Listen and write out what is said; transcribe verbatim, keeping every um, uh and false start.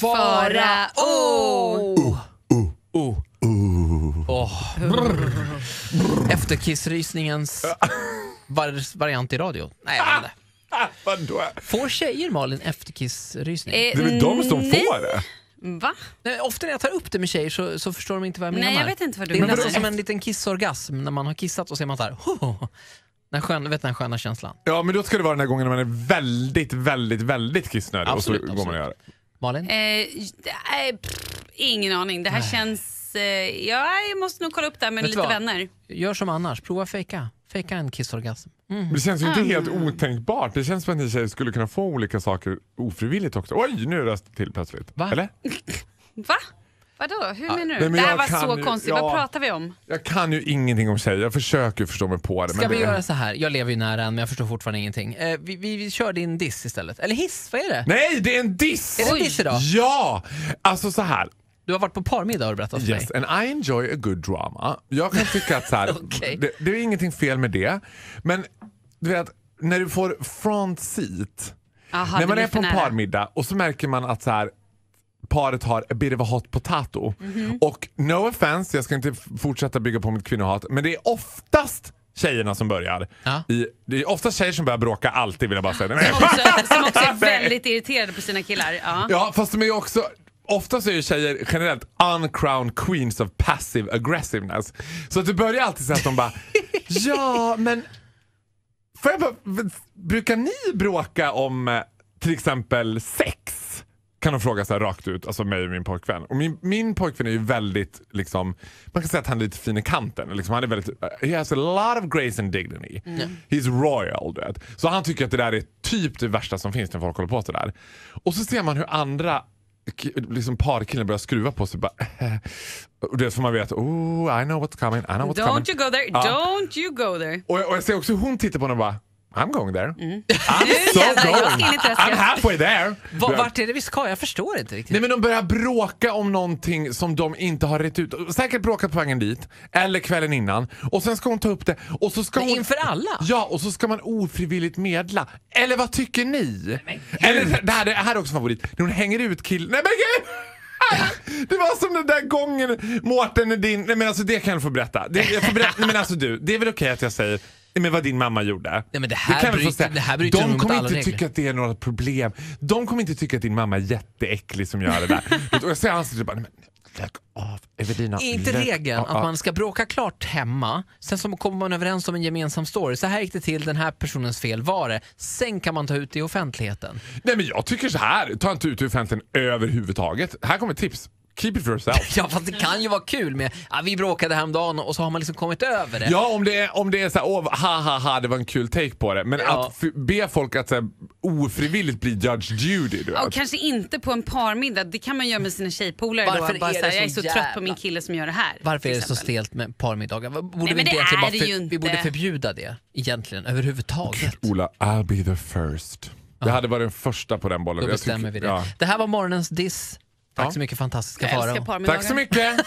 Farao! Oh, oh, oh, oh. Oh. Efterkissrysningens var- variant i radio. Nej, jag vet inte. Får tjejer, Malin, efterkissrysning? Eh, det är väl de som får det? Va? Nej, ofta när jag tar upp det med tjejer så, så förstår de inte vad jag menar. Nej, jag vet inte vad du menar. Det är nästan som en liten kissorgasm. När man har kissat och ser man så här... Hoho. Den sköna, vet den sköna känslan. Ja, men då ska det vara den här gången när man är väldigt, väldigt, väldigt kissnödig. Absolut, och så går man och gör det. Malin? Eh, pff, ingen aning. Det här Nej. känns... Eh, jag måste nog kolla upp det här med vet lite vad? vänner. Gör som annars. Prova att fejka. Fejka en kissorgasm. Mm. Det känns ju inte mm. helt otänkbart. Det känns som att ni tjejer skulle kunna få olika saker ofrivilligt också. Oj, nu röst till plötsligt. Va? Eller? Va? Vadå? Hur ja. menar du? Nej, det här var så ju, konstigt. Ja, vad pratar vi om? Jag kan ju ingenting om tjejer. Jag försöker förstå mig på det. Ska men vi det... göra så här? Jag lever ju nära en, men jag förstår fortfarande ingenting. Eh, vi, vi, vi kör din diss istället. Eller hiss, vad är det? Nej, det är en diss! Är det en diss idag? Ja! Alltså så här. Du har varit på parmiddag och berättat för yes, mig. And I enjoy a good drama. Jag kan tycka att så här, okay. det, det är ingenting fel med det. Men du vet, när du får front seat. Aha, när man är på en nära. parmiddag och så märker man att så här... paret har a bit of a hot potato. Mm-hmm. Och no offense, jag ska inte fortsätta bygga på mitt kvinnohat, men det är oftast tjejerna som börjar. Ja. I, det är oftast tjejer som börjar bråka alltid, vill jag bara säga. Som också, som också är väldigt irriterade på sina killar. Ja, ja fast de är ju också... Oftast är ju tjejer generellt uncrowned queens of passive aggressiveness. Så att det börjar alltid så att de bara... ja, men... För jag bara, brukar ni bråka om till exempel sex? Kan de fråga så här rakt ut, alltså mig och min pojkvän. Och min, min pojkvän är ju väldigt liksom, man kan säga att han är lite fin i kanten liksom, han är väldigt, he has a lot of grace and dignity. Mm. He's royal, du vet. Så han tycker att det där är typ det värsta som finns när folk håller på så där. Och så ser man hur andra liksom parkillen börjar skruva på sig bara, och det får man vet, oh, I know what's coming, I know what's don't coming. Don't you go there, ja. don't you go there. Och, och jag ser också hur hon tittar på honom och bara, I'm going there. Mm. I'm so going. I'm halfway there. V- vart är det vi ska? Jag förstår inte riktigt. Nej, men de börjar bråka om någonting som de inte har rätt ut. Säkert bråkat på vägen dit. Eller kvällen innan. Och sen ska hon ta upp det. Och så ska hon... Inför alla? Ja, och så ska man ofrivilligt medla. Eller vad tycker ni? Nej, eller det här, det här är också favorit. När hon hänger ut killen. Nej men gud! Det var som den där gången Mårten är din... Nej men alltså det kan jag få berätta. Det, jag får berätta. Nej men alltså du, det är väl okej okay att jag säger... men vad din mamma gjorde. Nej, men det här det kan bryter, säga. Det här de kommer inte regler. tycka att det är något problem. De kommer inte tycka att din mamma är jätteäcklig som gör det där. Och jag säger han så bara, men lägg av. Evelina, inte lägg regeln av. Att man ska bråka klart hemma. Sen så kommer man överens om en gemensam story. Så här gick det till, den här personens fel var det. Sen kan man ta ut det i offentligheten. Nej men jag tycker så här. Ta inte ut i offentligheten överhuvudtaget. Här kommer tips. Keep it for yourself. Ja, fast det kan ju vara kul med ah, vi bråkade häromdagen och så har man liksom kommit över det. Ja, om det är, om det är så här, oh, ha ha ha, det var en kul take på det. Men ja. att f- be folk att så här, ofrivilligt bli Judge Judy. Du vet. Och kanske inte på en parmiddag. Det kan man göra med sina tjejpolare. Varför då? Bara, är det så här, så jag är så jävla trött på min kille som gör det här. Varför är det så stelt med parmiddagar? Borde Nej, men det vi, är bara för, ju inte. vi borde förbjuda det egentligen, överhuvudtaget. Ola, I'll be the first. Det uh-huh. hade varit den första på den bollen. Då bestämmer jag tycker, vi det. Ja. Det här var morgonens diss. Tack så mycket, fantastiska Farao. Tack så mycket.